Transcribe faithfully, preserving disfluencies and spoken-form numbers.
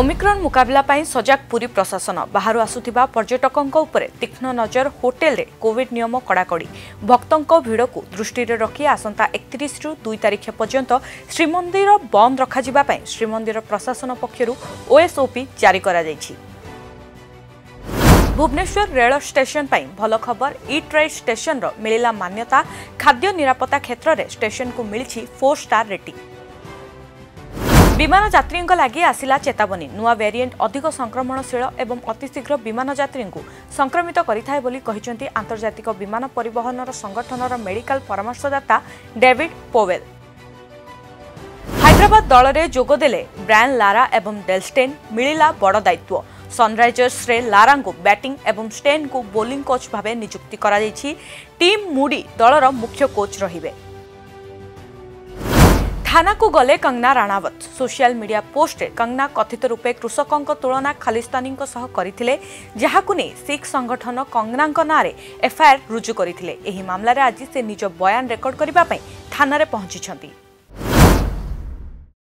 Omicron मुकाबला पाई सजग पुरी प्रशासन बाहर आसुथिबा पर्यटकों उपरे तीक्ष्ण नजर होटेल रे कोविड नियम कड़ाकड़ी भक्तों भीड़ को दृष्टि रखी आसंता इकतीस रु दो तारिख पर्यंत श्रीमंदिर बंद रखा जिबा पाई श्रीमंदिर प्रशासन पक्षरु ओएसओपी जारी करा जायछि। भुवनेश्वर रेल स्टेशन पर भल खबर इ ट्राइ स्टेशन मिला मान्यता खाद्य निरापत्ता क्षेत्र में स्टेशन को मिली फोर स्टार रेटिंग। विमान यात्री लगी आसिला चेतावनी नुआ वेरियंट अधिक संक्रमणशील एवं अतिशीघ्र विमान यात्री संक्रमित करिथाय बोली कहिसेंती आंतर्जातिक विमान परिवहन संगठन मेडिकल परामर्शदाता डेविड पोवेल। हैदराबाद दल में जोगदेले ब्रान लारा एवं डेलस्टेन मिला बड़ दायित्व। सनराइजर्स रे लारा को बैटिंग एवं स्टेन को बोलिंग कोच भावे नियुक्ति करा जायछि। टीम मुडी दलर मुख्य कोच रहिबे। थाना को गले Kangana Ranaut social media post Kangana कथित रूपे कृषकों तुलना खालिस्तानी सह करथिले, जहाकु ने सिख संगठन कंगना नारे एफआईआर रुजु करथिले। एही मामला रे आज से निज बयान रेकर्ड करबा पई थाना रे पहुंची छथि।